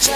Check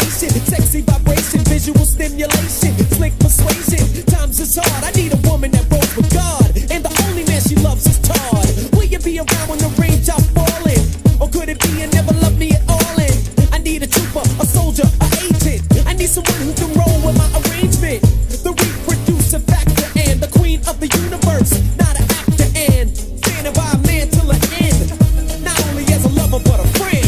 sensation, sexy vibration, visual stimulation, slick persuasion. Times is hard, I need a woman that rolls with God, and the only man she loves is Todd. Will you be around when the range I'm falling, or could it be you never love me at all? And I need a trooper, a soldier, an agent. I need someone who can roll with my arrangement, the reproducing factor, and the queen of the universe, not an actor, and standing by a man till the end, not only as a lover but a friend.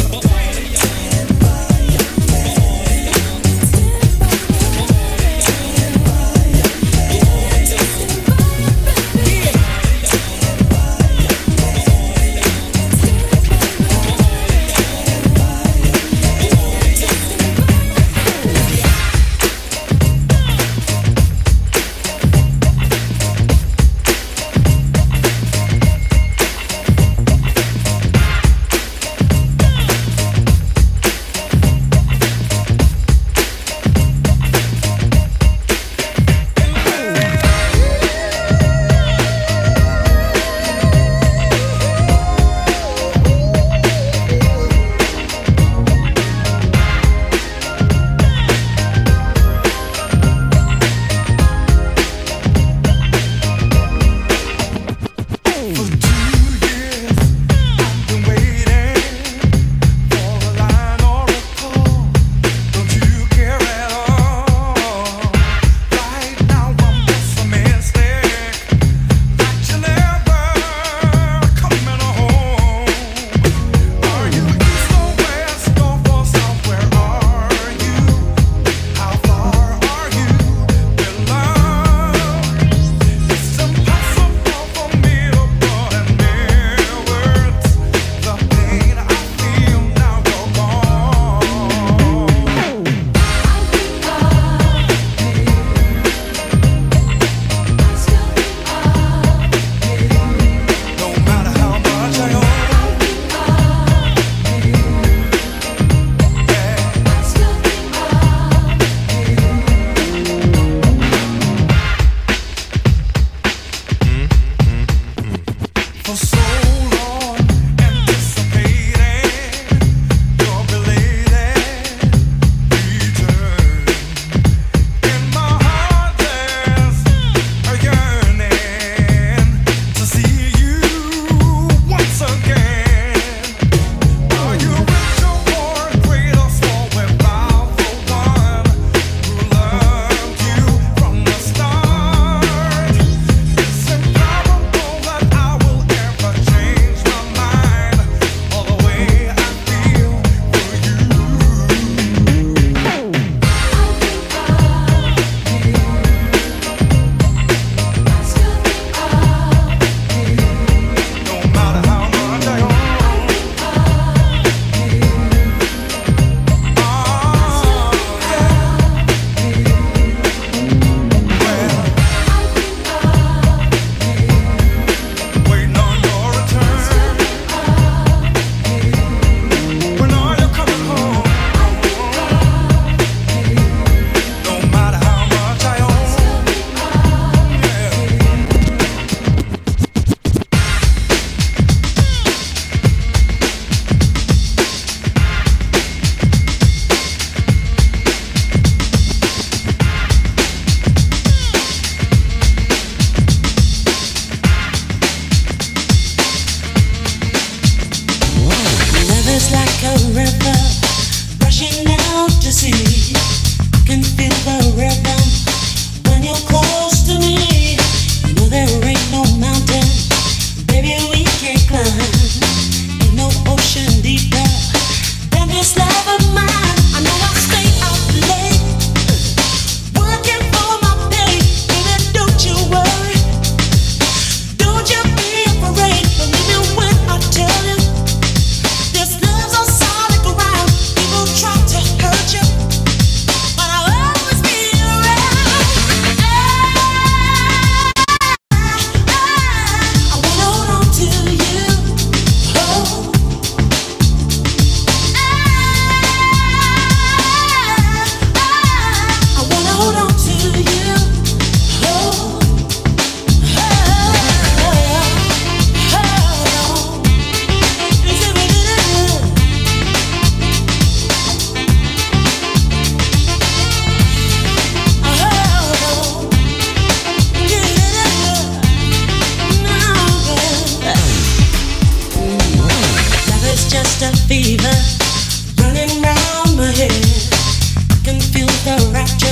feel the rapture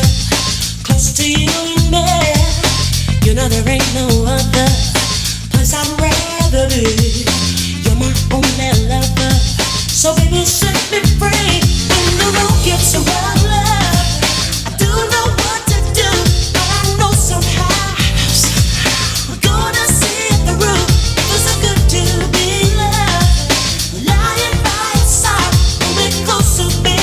close to you and me. You know there ain't no other place I'd rather be. You're my only lover, so baby set me free. And the road gets so wild, love. I don't know what to do, but I know somehow we're gonna see it through. It was so good to be loved, lying by your side, only closer, baby.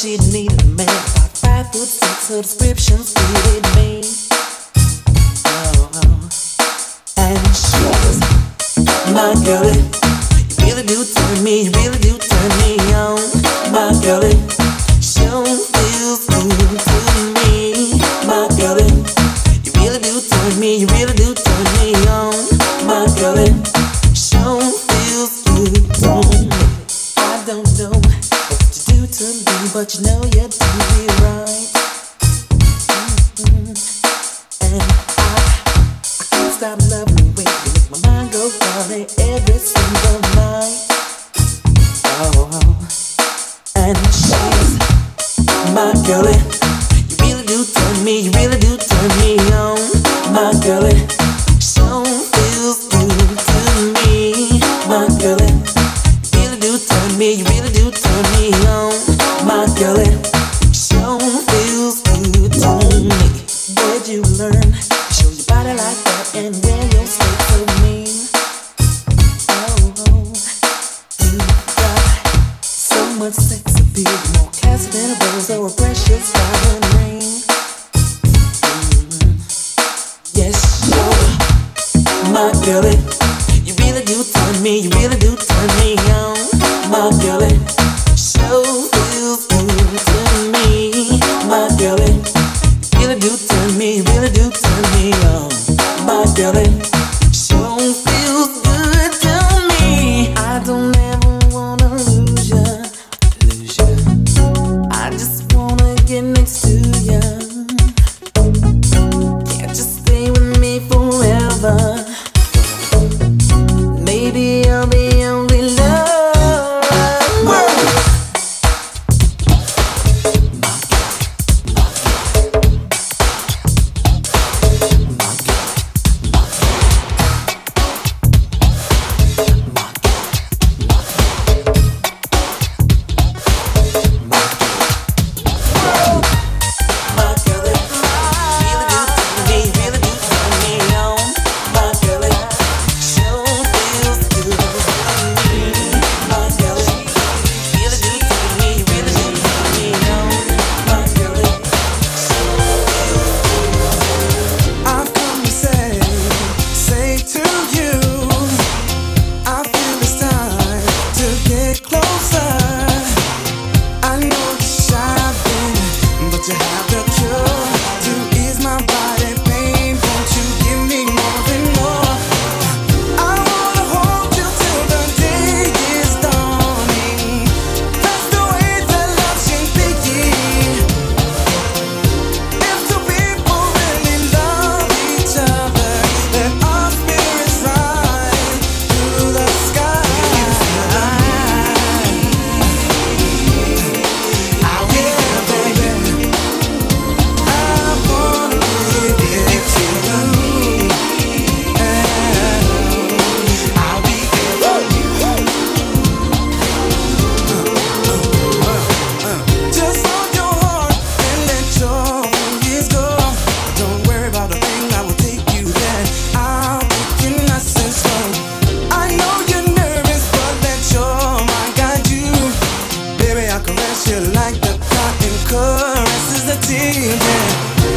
she needed a man. About 5'6", her description suited me. And she was my girlie. You really do turn me, you really do turn me on. My girlie, she feels good to me. My girlie, you really do turn me, you really do turn me on. My girlie, she feels good to me. I don't know what you do to me, but you know you do me right. And I can't stop loving you when you make my mind go running every single night. And she's my girlie. You really do turn me, you really do turn me on. My girlie, she feels good to me. My girlie, you really do turn me, you really do turn me on. My girlie, she feels good to me. Where'd you learn to show your body like that and wear your state so mean? You got so much sex appeal, more classy than a rose or a precious diamond ring. Yes, sure, my girlie, you really do turn me, you really do turn me on. My girlie, show feels good to me. My girlie, you really do turn me, you really do turn me on. My girlie, show feels good to me. I don't ever wanna lose ya, lose ya. I just wanna get next to ya. Can't you stay with me forever? Maybe I'll be only love. My girlie, really do turn me, really do turn me on. My girlie, she feels good to me. My girlie, really do turn me, really do turn me on. My girlie, she feels good to me. I've come to say to you, I feel it's time to get closer. I know you're shy, baby, but you have the cure to ease my body pain. Won't you give me more and more? I wanna hold you till the day is dawning. That's the way that love should begin. If two people really love each other, then our spirits rise through the sky. Yeah, baby, I wanna live it till the end. I'll be there for you. Just hold your heart and let your fears go. Don't worry about a thing, I will take you there. I'll be in my senses. I know you're nervous, but let your mind guide you. Baby, I'll caress you like the cotton caresses the tea.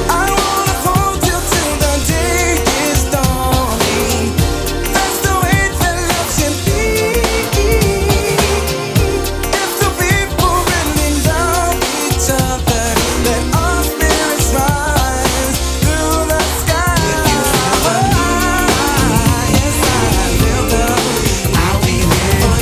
I wanna hold you till the day is dawning. That's the way that love should be. If the people really love each other, let our spirits rise through the sky. Yes, I feel the I'll be there for you.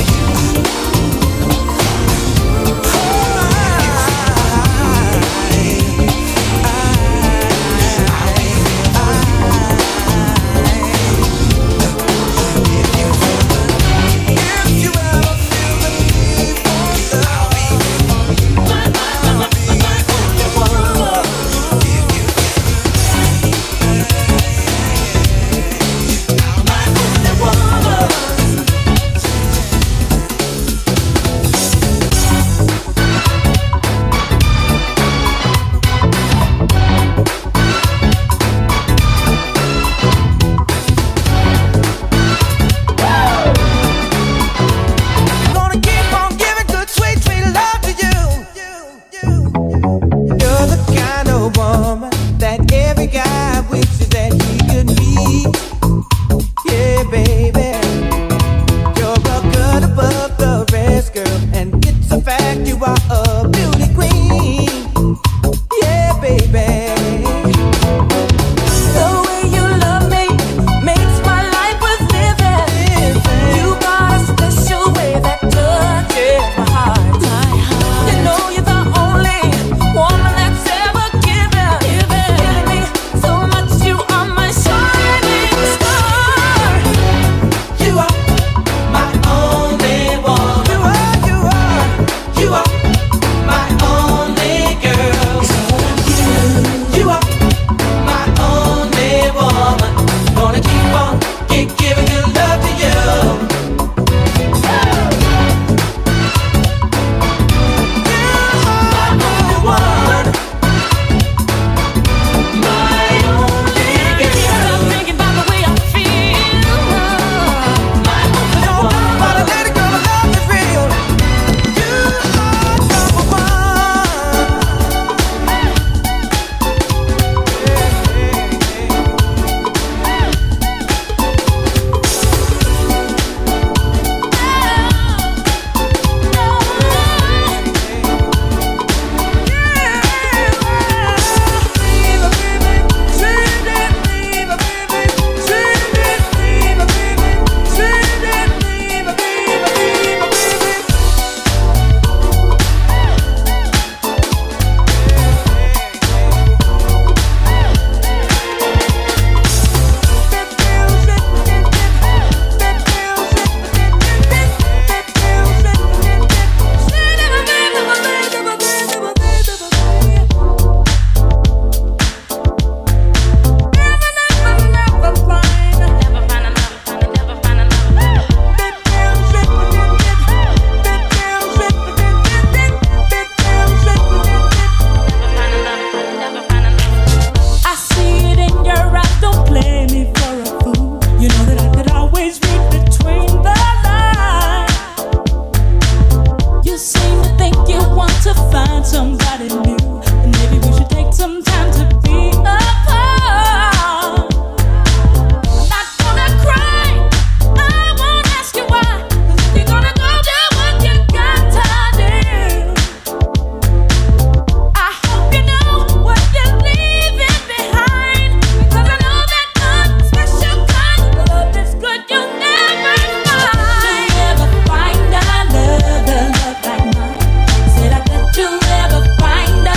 and it's a fact you are a beauty queen. Yeah, baby. You'll never find out.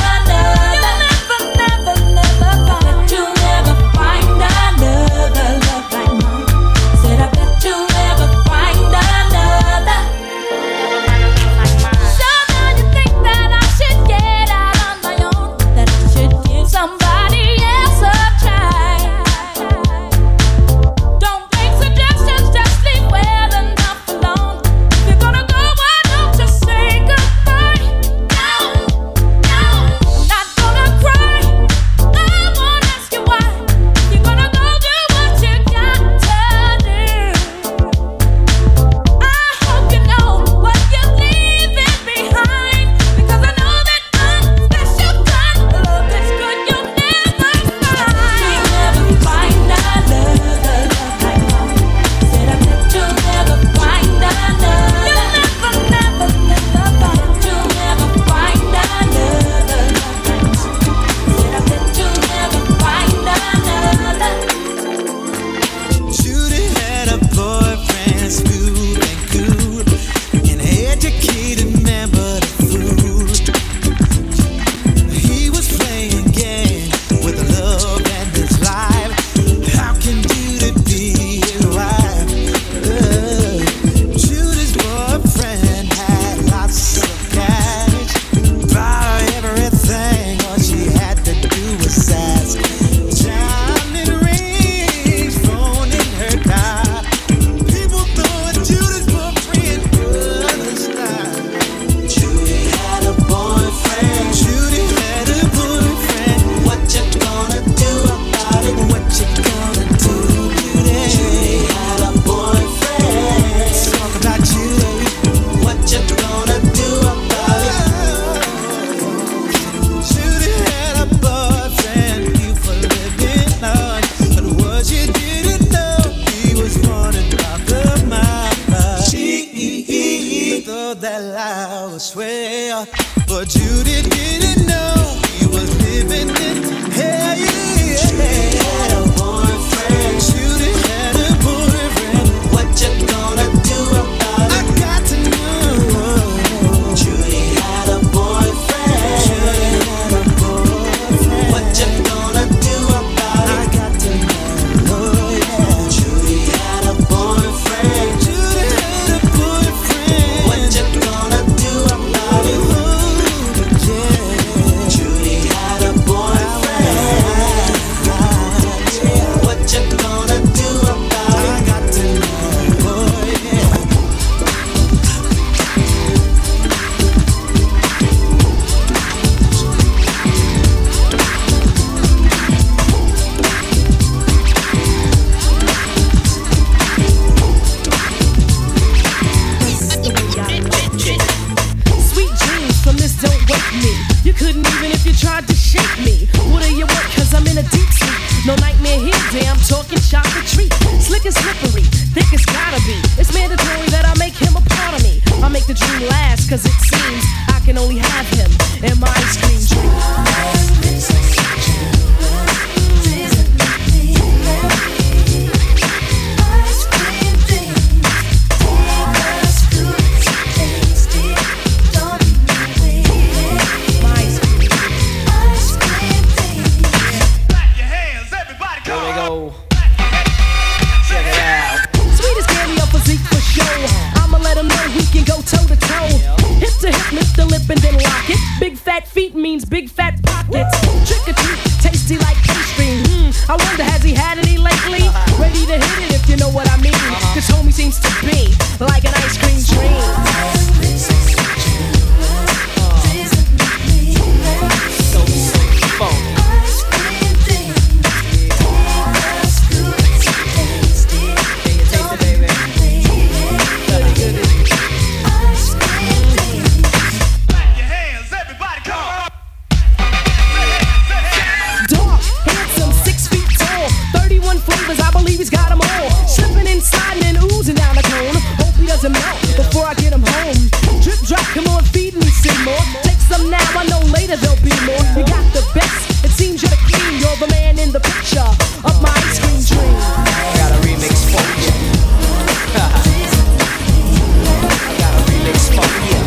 I will swear. But you didn't know you were living in hell. Yeah. Had a boyfriend. Judy had a boyfriend. What you gonna do about it? I got to know. Judy had a boyfriend. Judy had a boyfriend. What you gonna do about it? I got to know. Yeah. Judy had a boyfriend. Judy had a boyfriend. What you gonna do about it? Oh, yeah. Judy had a boyfriend. What you gonna do about it? I got to know. Oh, yeah. Sweet dreams from this don't wake me. You couldn't even if you tried to shake me. What do you want? Cause I'm in a deep sleep. No nightmare here, damn, talking shop retreat. Slick and slippery, thick it's gotta be. It's mandatory that I make him a part of me. I make the dream last cause it seems I can only have him in my ice cream dream. Clap your hands, everybody, come on. Go. Check it out. Sweet as candy, a physique for sure. I'ma let him know we can go toe to toe. Hip to hip, lift the lip and then lock it. Big fat feet means big fat pockets. Trick or treat, tasty like pastry. I wonder has he had any lately? Ready to hit it if you know what I mean. This homie seems to be like an ice cream dream. Clap your hands, everybody, come on. Dark, handsome, 6 feet tall, 31 flavors, I believe he's got 'em all. Slipping and sliding and oozing down the cone. Hope he doesn't melt before I get him home. Drip drop, come on, feed me some more. Take some now, I know later there'll be more. You got the best, it seems you're the queen. You're the man in the picture of my ice cream dream. Got a remix for you. I got a remix for you. I got a remix for you. I got a remix for you.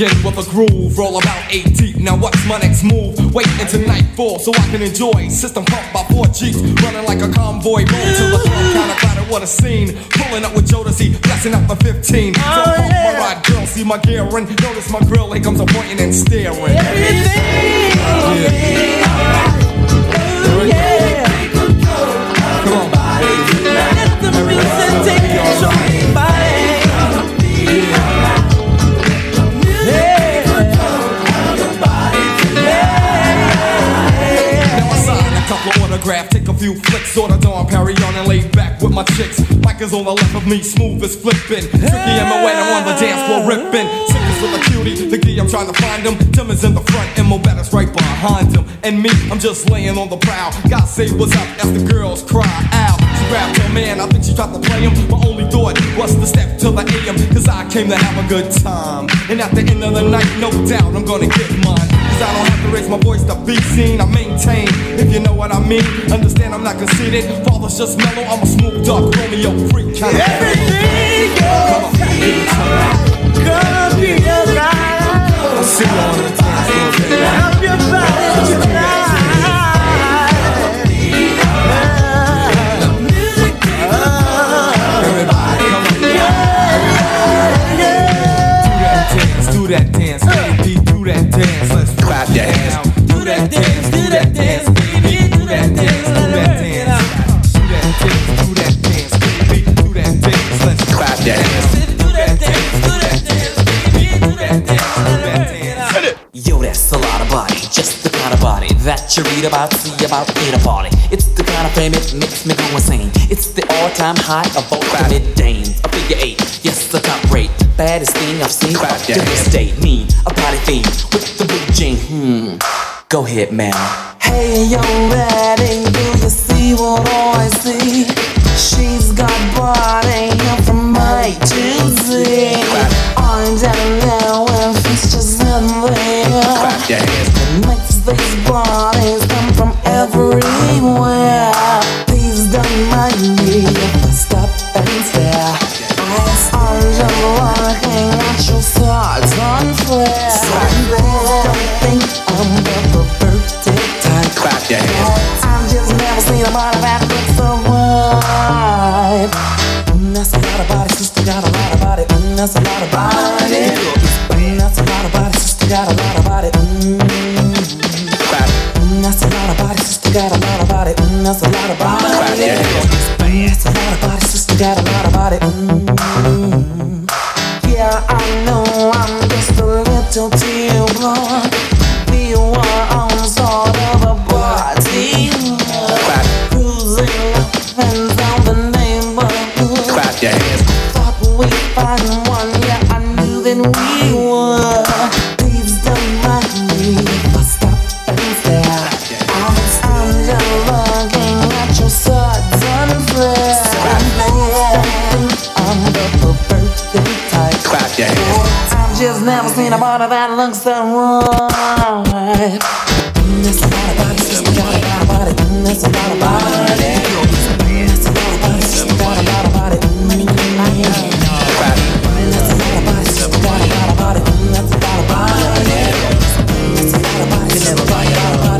begin with a groove, roll about 8 deep. Now what's my next move? Wait until nightfall so I can enjoy. System pumped by 4 Jeeps, running like a convoy. Roll to the floor, kinda glad I want a scene. Pulling up with Jodeci, blasting out for 15. So pump my ride, girl, see my gear and notice my grill, here comes a pointing and staring. Everything, everything, alright. Yeah. Come on, let the music take control. Autograph, take a few flicks on the dawn, parry on and lay back with my chicks. Mic is on the left of me, smooth as flipping. Tricky and my way, I'm on the dance floor ripping. Sickness with a cutie, the key I'm trying to find him. Tim is in the front and Mo Betta's right behind him. And me, I'm just laying on the prowl. God say what's up as the girls cry out. She grabbed her man, I think she tried to play him. My only thought was to step till the AM, cause I came to have a good time. And at the end of the night, no doubt I'm gonna get mine. I don't have to raise my voice to be seen. I maintain, if you know what I mean. Understand I'm not conceited. Father's just mellow, I'm a smooth, dark Romeo freak kind of everything gonna be alright. Gonna be alright. I'll see you on the dance floor. Help your body tonight. That you read about, see about, in a party. It's the kind of fame, it makes me go insane. It's the all-time high of all crowded dames. A figure 8, yes, the top rate. Baddest thing I've seen up to this date. Me, a party fiend with the blue jean. Go ahead, man. Hey, yo, Maddie, do you see what I see? She's got body from A to Z. I don't know if it's just in there. These bodies come from everywhere. Please don't mind me if I stop and stare. I'm just looking at your thoughts unfair. Please don't think I'm the perverted type. I've just never seen a body that looks so wide. That's a lot about it, sister, got a lot about it. That's a lot about it. That's a lot about it, sister, got a lot about it. Got a lot about it, that's a lot about it. That's a lot about it, sister, got a lot about it. Yeah, I know I'm just a little too blonde. We were on sort of a party. Cruising up and down the neighborhood. Thought we'd find one, yeah, I knew that we would. Please don't mind me if I stop and stare. I've never seen a body that looks that right. That's a lot about it, sister, got a lot about it. That's a lot about it. That's a lot about it, sister, got a lot about it. That's a lot about it, sister, got a lot about it. That's a lot about it. That's a lot about it, sister, got a lot about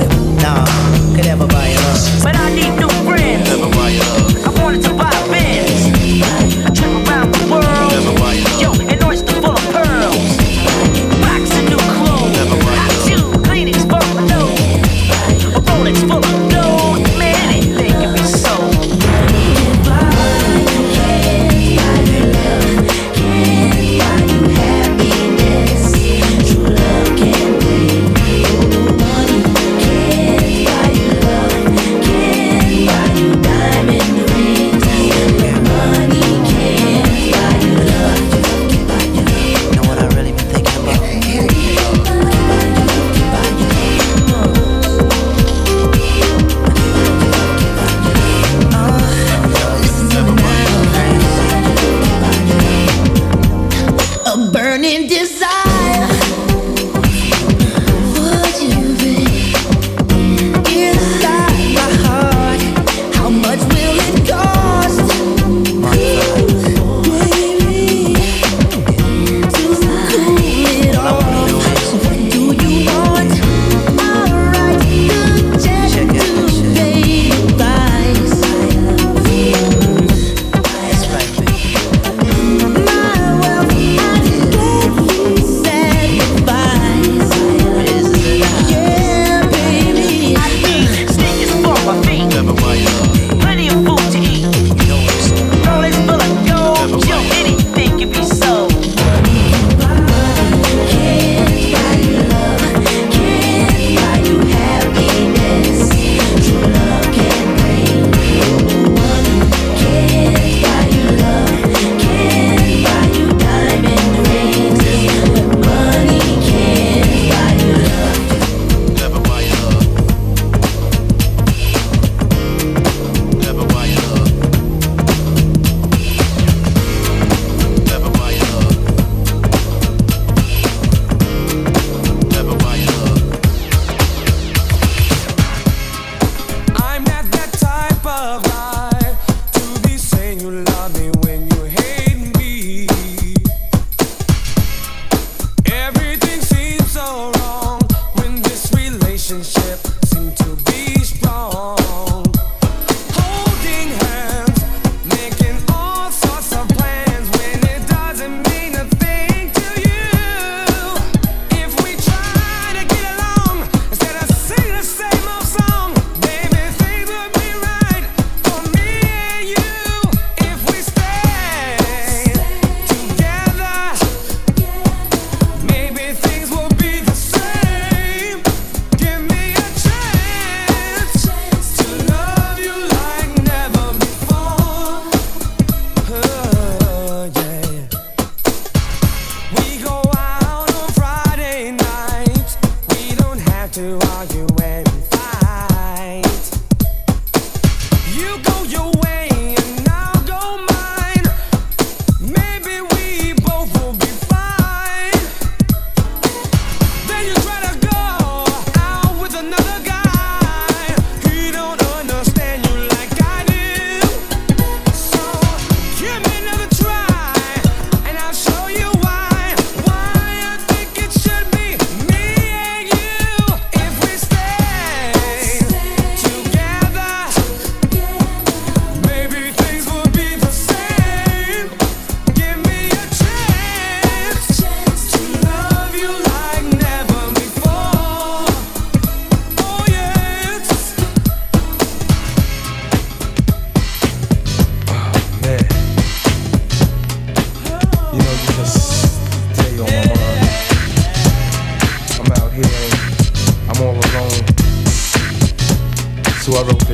it. Nah, could never buy it up. But I need new friends. Never buy it up. I wanted to buy bins. I trip around the world. Never buy it up. Yo, an oyster full of pearls.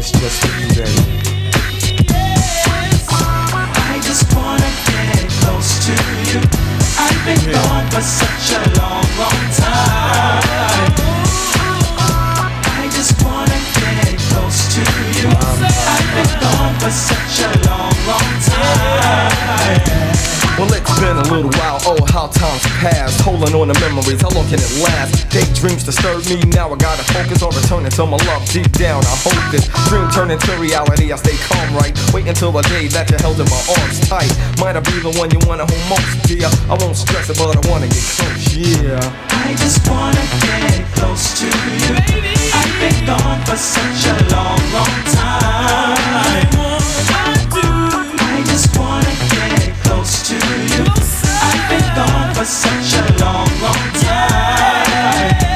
It's just for you, baby. I just wanna get close to you. I've been gone for such a long, long time. I just wanna get close to you. I've been gone for such a long, long time. Well, it's been a little while, oh how time's passed. Holding on to memories, how long can it last? Daydreams disturb me, now I gotta focus on returning to my love deep down. I hope this dream turn into reality, I stay calm, right? Wait until the day that you're held in my arms tight. Might I be the one you wanna hold most, dear? I won't stress it, but I wanna get close, yeah. I just wanna get close to you, baby. I've been gone for such a long, long time. I just wanna get close to you. I've been gone for such a long, long time.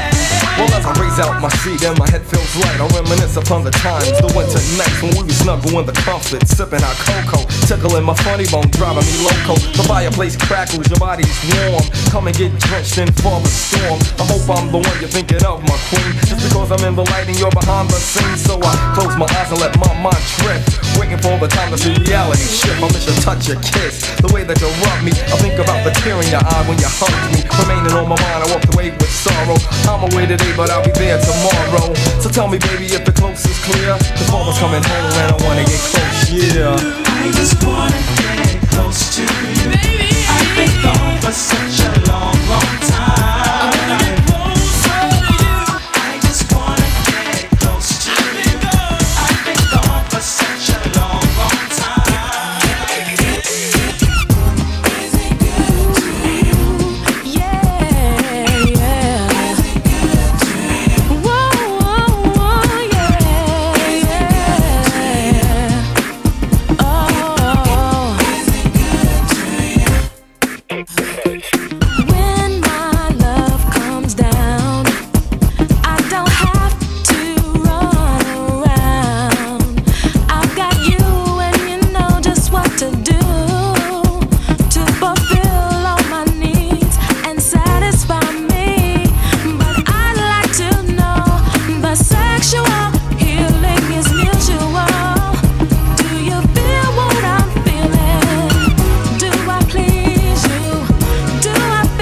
Well, as I raise out my seat and my head feels light, I reminisce upon the times, the winter nights when we was snuggle in the comfort, sipping our cocoa, tickling my funny bone, driving me loco. The fireplace crackles, your body's warm. Come and get drenched in forest storm. I hope I'm the one you're thinking of, my queen. Just because I'm in the light and you're behind the scenes, so I close my eyes and let my mind drift. Waiting for the time to see reality shift. I miss your touch, your kiss, the way that you rub me. I think about the tear in your eye when you hug me. Remaining on my mind, I walk away with sorrow. I'm away today, but I'll be there tomorrow. So tell me, baby, if the coast is clear. The fall is coming home and I wanna get close, yeah. I just wanna get close to you, baby. I've been gone for such a long, long time. I just wanna get close to you. I've been gone for such a long, long time. Yeah, yeah. Whoa, whoa, whoa, yeah. Oh. When my love comes down, I don't have to run around. I've got you, and you know just what to do to fulfill all my needs and satisfy me. But I'd like to know the sexual healing is mutual. Do you feel what I'm feeling? Do I please you? Do I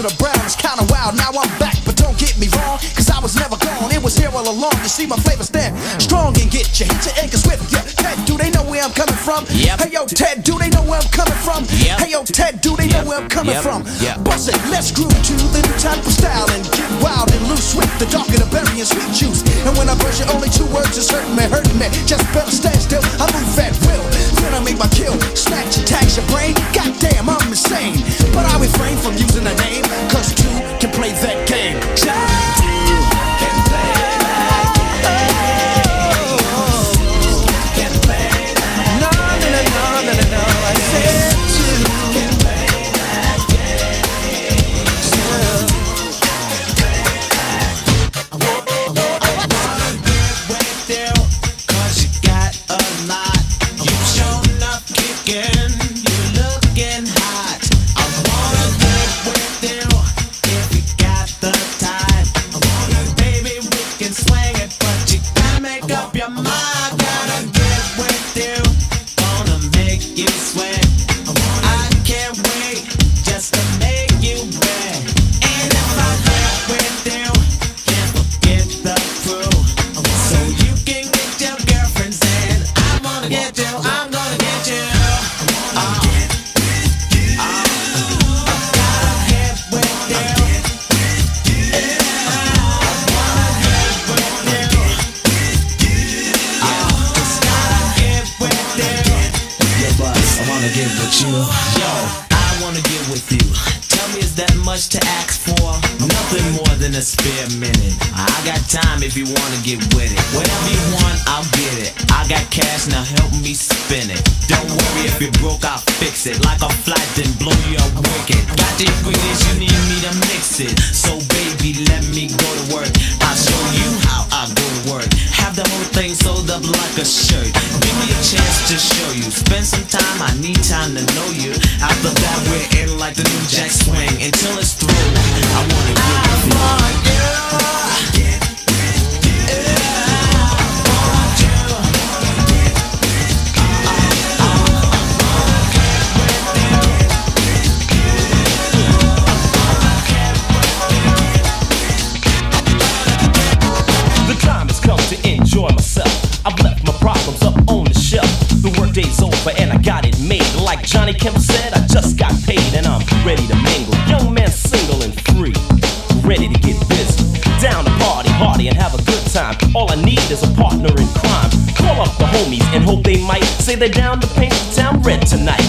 to the brown, it's kinda wild. Now I'm back, but don't get me wrong, cause I was never gone, it was here all along. You see my flavor stand strong and get you, hit your anchors with you. Ted, do they know where I'm coming from? Yep. Hey yo, Ted, do they know where I'm coming from? Yep. Hey yo, Ted, do they know where I'm coming from? Yep. Bust it, let's groove to the new type of style and get wild and loose with the darker the berry and sweet juice. And when I burst it, only two words is hurting me, hurting me. Just better stand still, I move at will. Then I make my kill, snatch and tax your brain. Goddamn, I'm insane, but I refrain from using a name, cause two can play that game. They're down the pink, down red tonight.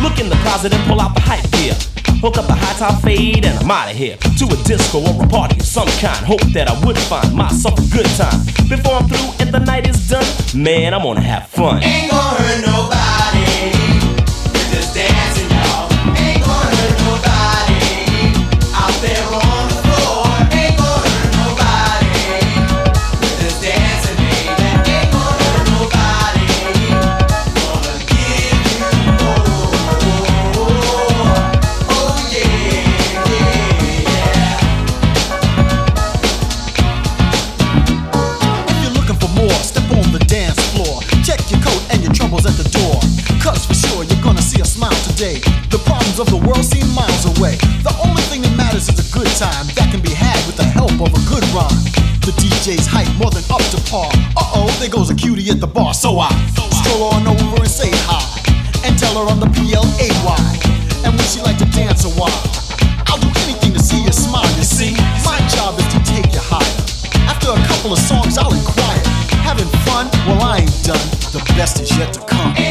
Look in the closet and pull out the hype gear. Hook up a high top fade and I'm out of here. To a disco or a party of some kind. Hope that I would find myself a good time. Before I'm through and the night is done, man, I'm gonna have fun. Ain't gonna hurt nobody. We're just dancing, y'all. Ain't gonna hurt nobody. Out there on the floor. Ain't gonna hurt nobody. We're just dancing, baby. Ain't gonna hurt nobody. The problems of the world seem miles away. The only thing that matters is a good time that can be had with the help of a good rhyme. The DJ's hype more than up to par. Uh-oh, there goes a cutie at the bar. So I stroll on over and say hi, and tell her I'm the P-L-A-Y. And would she like to dance a while? I'll do anything to see you smile, you see. My job is to take you higher. After a couple of songs I'll inquire. Having fun? Well I ain't done. The best is yet to come.